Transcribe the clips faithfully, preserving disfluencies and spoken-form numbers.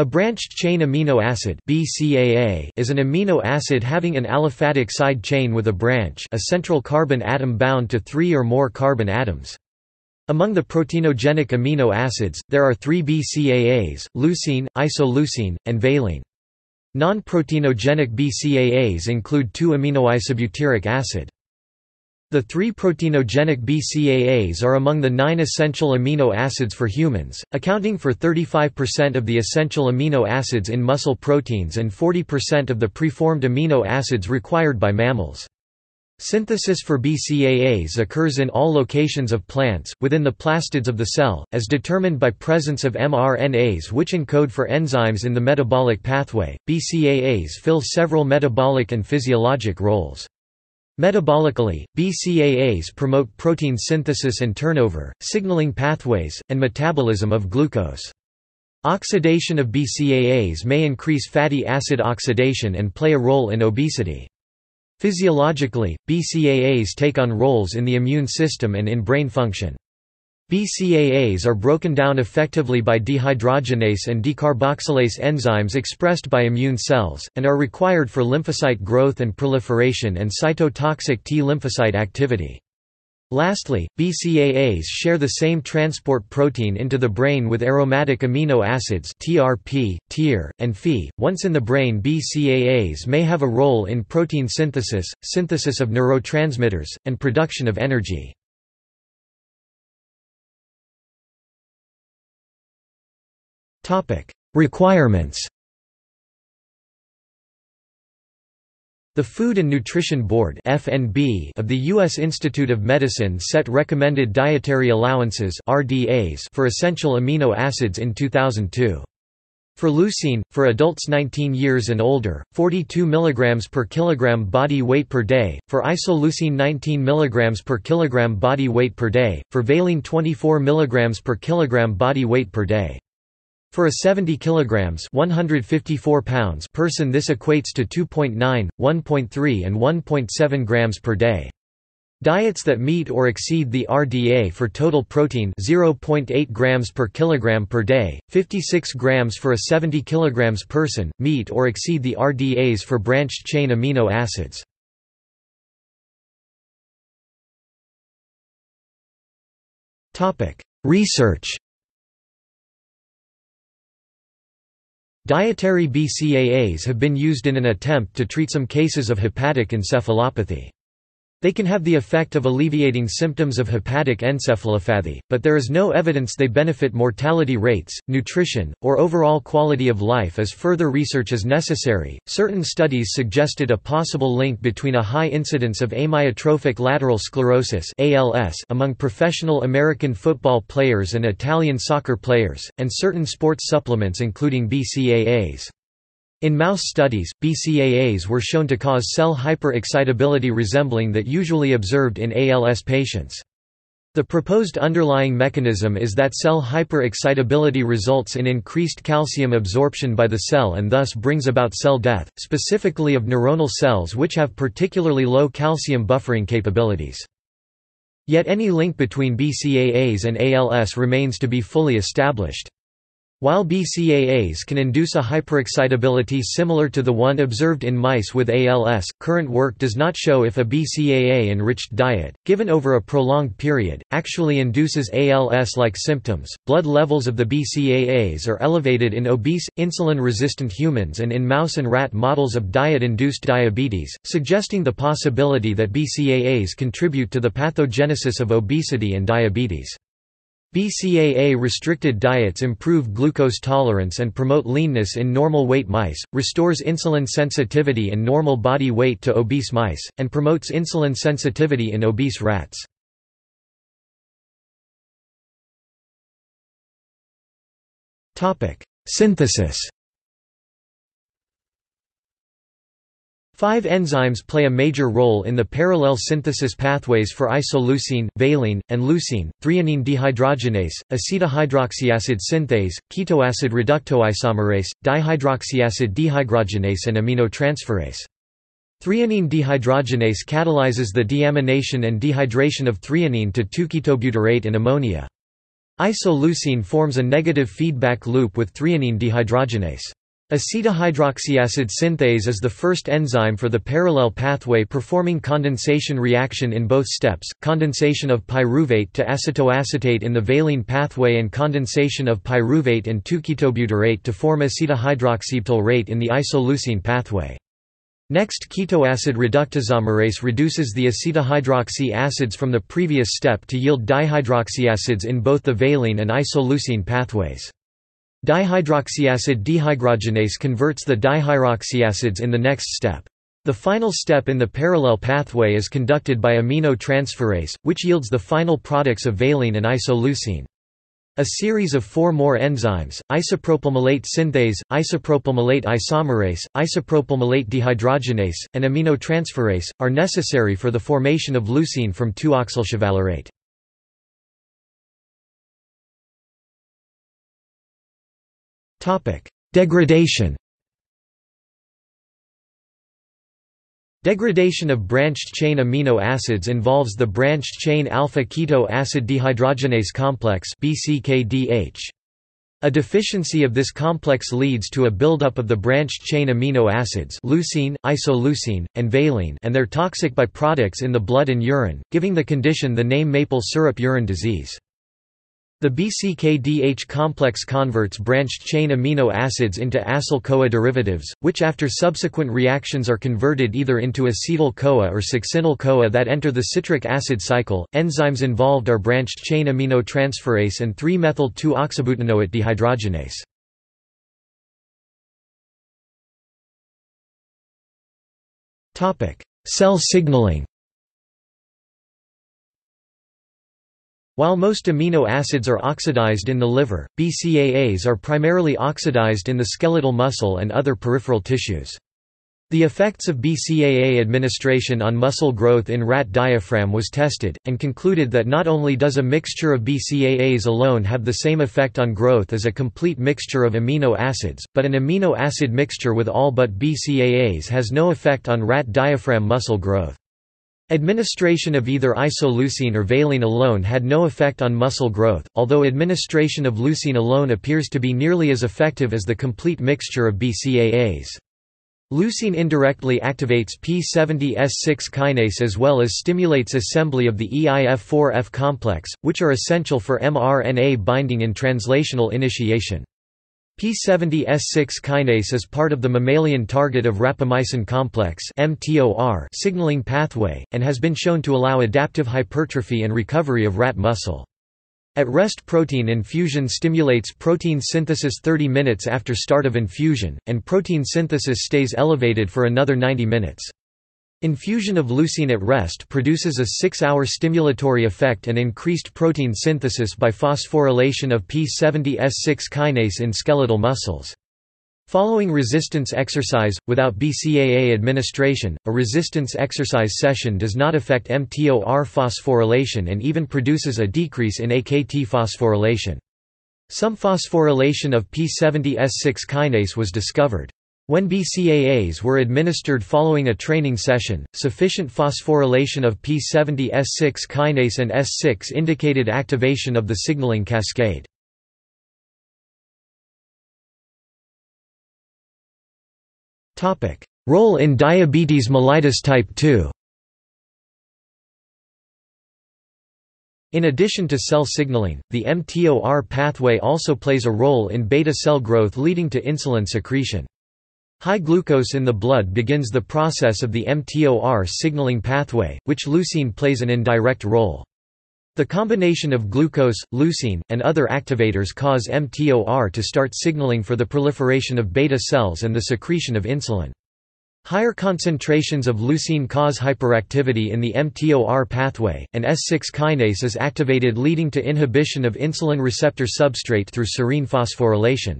A branched chain amino acid (B C A A) is an amino acid having an aliphatic side chain with a branch, a central carbon atom bound to three or more carbon atoms. Among the proteinogenic amino acids, there are three B C A As: leucine, isoleucine, and valine. Non-proteinogenic B C A As include two-aminoisobutyric acid. The three proteinogenic B C A As are among the nine essential amino acids for humans, accounting for thirty-five percent of the essential amino acids in muscle proteins and forty percent of the preformed amino acids required by mammals. Synthesis for B C A As occurs in all locations of plants, within the plastids of the cell, as determined by presence of m R N As which encode for enzymes in the metabolic pathway. B C A As fill several metabolic and physiologic roles. Metabolically, B C A As promote protein synthesis and turnover, signaling pathways, and metabolism of glucose. Oxidation of B C A As may increase fatty acid oxidation and play a role in obesity. Physiologically, B C A As take on roles in the immune system and in brain function. B C A As are broken down effectively by dehydrogenase and decarboxylase enzymes expressed by immune cells, and are required for lymphocyte growth and proliferation and cytotoxic T lymphocyte activity. Lastly, B C A As share the same transport protein into the brain with aromatic amino acids T R P, T I R, and Phe. Once in the brain, B C A As may have a role in protein synthesis, synthesis of neurotransmitters, and production of energy. Requirements. The Food and Nutrition Board (F N B) of the U S Institute of Medicine set recommended dietary allowances (R D As) for essential amino acids in two thousand two. For leucine, for adults nineteen years and older, forty-two milligrams per kilogram body weight per day, for isoleucine nineteen milligrams per kilogram body weight per day, for valine twenty-four milligrams per kilogram body weight per day. For a seventy kilograms (one hundred fifty-four pounds) person, this equates to two point nine, one point three and one point seven grams per day. Diets that meet or exceed the R D A for total protein zero point eight grams per kilogram per day, fifty-six grams for a seventy kilograms person, meet or exceed the R D As for branched chain amino acids. Topic: Research. Dietary B C A As have been used in an attempt to treat some cases of hepatic encephalopathy. They can have the effect of alleviating symptoms of hepatic encephalopathy, but there is no evidence they benefit mortality rates, nutrition, or overall quality of life as further research is necessary. Certain studies suggested a possible link between a high incidence of amyotrophic lateral sclerosis (A L S) among professional American football players and Italian soccer players, and certain sports supplements including B C A As. In mouse studies, B C A As were shown to cause cell hyperexcitability resembling that usually observed in A L S patients. The proposed underlying mechanism is that cell hyperexcitability results in increased calcium absorption by the cell and thus brings about cell death, specifically of neuronal cells which have particularly low calcium buffering capabilities. Yet any link between B C A As and A L S remains to be fully established. While B C A As can induce a hyperexcitability similar to the one observed in mice with A L S, current work does not show if a B C A A-enriched diet, given over a prolonged period, actually induces A L S-like symptoms. Blood levels of the B C A As are elevated in obese, insulin-resistant humans and in mouse and rat models of diet-induced diabetes, suggesting the possibility that B C A As contribute to the pathogenesis of obesity and diabetes. B C A A-restricted diets improve glucose tolerance and promote leanness in normal weight mice, restores insulin sensitivity in normal body weight to obese mice, and promotes insulin sensitivity in obese rats. Synthesis. Five enzymes play a major role in the parallel synthesis pathways for isoleucine, valine, and leucine: threonine dehydrogenase, acetohydroxyacid synthase, ketoacid reductoisomerase, dihydroxyacid dehydrogenase, and aminotransferase. Threonine dehydrogenase catalyzes the deamination and dehydration of threonine to two ketobutyrate and ammonia. Isoleucine forms a negative feedback loop with threonine dehydrogenase. Acetohydroxyacid synthase is the first enzyme for the parallel pathway performing condensation reaction in both steps, condensation of pyruvate to acetoacetate in the valine pathway and condensation of pyruvate and two ketobutyrate to form acetohydroxybutyrate in the isoleucine pathway. Next, ketoacid reductoisomerase reduces the acetohydroxy acids from the previous step to yield dihydroxyacids in both the valine and isoleucine pathways. Dihydroxyacid dehydrogenase converts the dihydroxyacids in the next step. The final step in the parallel pathway is conducted by aminotransferase, which yields the final products of valine and isoleucine. A series of four more enzymes, isopropylmalate synthase, isopropylmalate isomerase, isopropylmalate dehydrogenase, and aminotransferase, are necessary for the formation of leucine from two oxalchivalerate. Degradation. Degradation of branched chain amino acids involves the branched chain alpha-keto acid dehydrogenase complex (B C K D H). A deficiency of this complex leads to a buildup of the branched chain amino acids leucine, isoleucine, and valine and their toxic byproducts in the blood and urine, giving the condition the name maple syrup urine disease. The B C K D H complex converts branched-chain amino acids into acyl-CoA derivatives, which after subsequent reactions are converted either into acetyl-CoA or succinyl-CoA that enter the citric acid cycle. Enzymes involved are branched-chain aminotransferase and three methyl two oxybutanoate dehydrogenase. Topic: Cell signaling. While most amino acids are oxidized in the liver, B C A As are primarily oxidized in the skeletal muscle and other peripheral tissues. The effects of B C A A administration on muscle growth in rat diaphragm was tested, and concluded that not only does a mixture of B C A As alone have the same effect on growth as a complete mixture of amino acids, but an amino acid mixture with all but B C A As has no effect on rat diaphragm muscle growth. Administration of either isoleucine or valine alone had no effect on muscle growth, although administration of leucine alone appears to be nearly as effective as the complete mixture of B C A As. Leucine indirectly activates P seventy S six kinase as well as stimulates assembly of the E I F four F complex, which are essential for mRNA binding and translational initiation. P seventy S six kinase is part of the mammalian target of rapamycin complex (mTOR) signaling pathway, and has been shown to allow adaptive hypertrophy and recovery of rat muscle. At-rest protein infusion stimulates protein synthesis thirty minutes after start of infusion, and protein synthesis stays elevated for another ninety minutes. Infusion of leucine at rest produces a six hour stimulatory effect and increased protein synthesis by phosphorylation of P seventy S six kinase in skeletal muscles. Following resistance exercise, without B C A A administration, a resistance exercise session does not affect mTOR phosphorylation and even produces a decrease in A K T phosphorylation. Some phosphorylation of P seventy S six kinase was discovered. When B C A As were administered following a training session, sufficient phosphorylation of P seventy S six kinase and S six indicated activation of the signaling cascade. Role in diabetes mellitus type two. In addition to cell signaling, the mTOR pathway also plays a role in beta cell growth leading to insulin secretion. High glucose in the blood begins the process of the mTOR signaling pathway, which leucine plays an indirect role. The combination of glucose, leucine, and other activators cause mTOR to start signaling for the proliferation of beta cells and the secretion of insulin. Higher concentrations of leucine cause hyperactivity in the mTOR pathway, and S six kinase is activated, leading to inhibition of insulin receptor substrate through serine phosphorylation.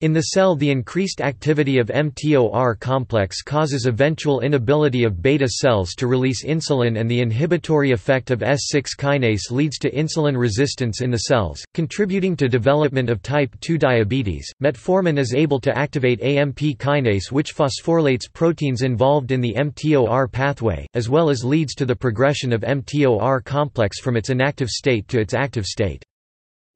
In the cell, the increased activity of mTOR complex causes eventual inability of beta cells to release insulin, and the inhibitory effect of S six kinase leads to insulin resistance in the cells, contributing to development of type two diabetes. Metformin is able to activate A M P kinase, which phosphorylates proteins involved in the mTOR pathway, as well as leads to the progression of mTOR complex from its inactive state to its active state.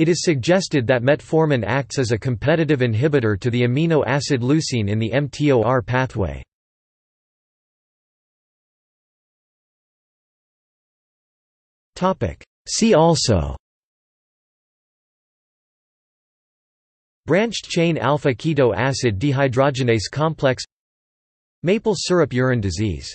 It is suggested that metformin acts as a competitive inhibitor to the amino acid leucine in the mTOR pathway. See also: branched chain alpha-keto acid dehydrogenase complex, maple syrup urine disease.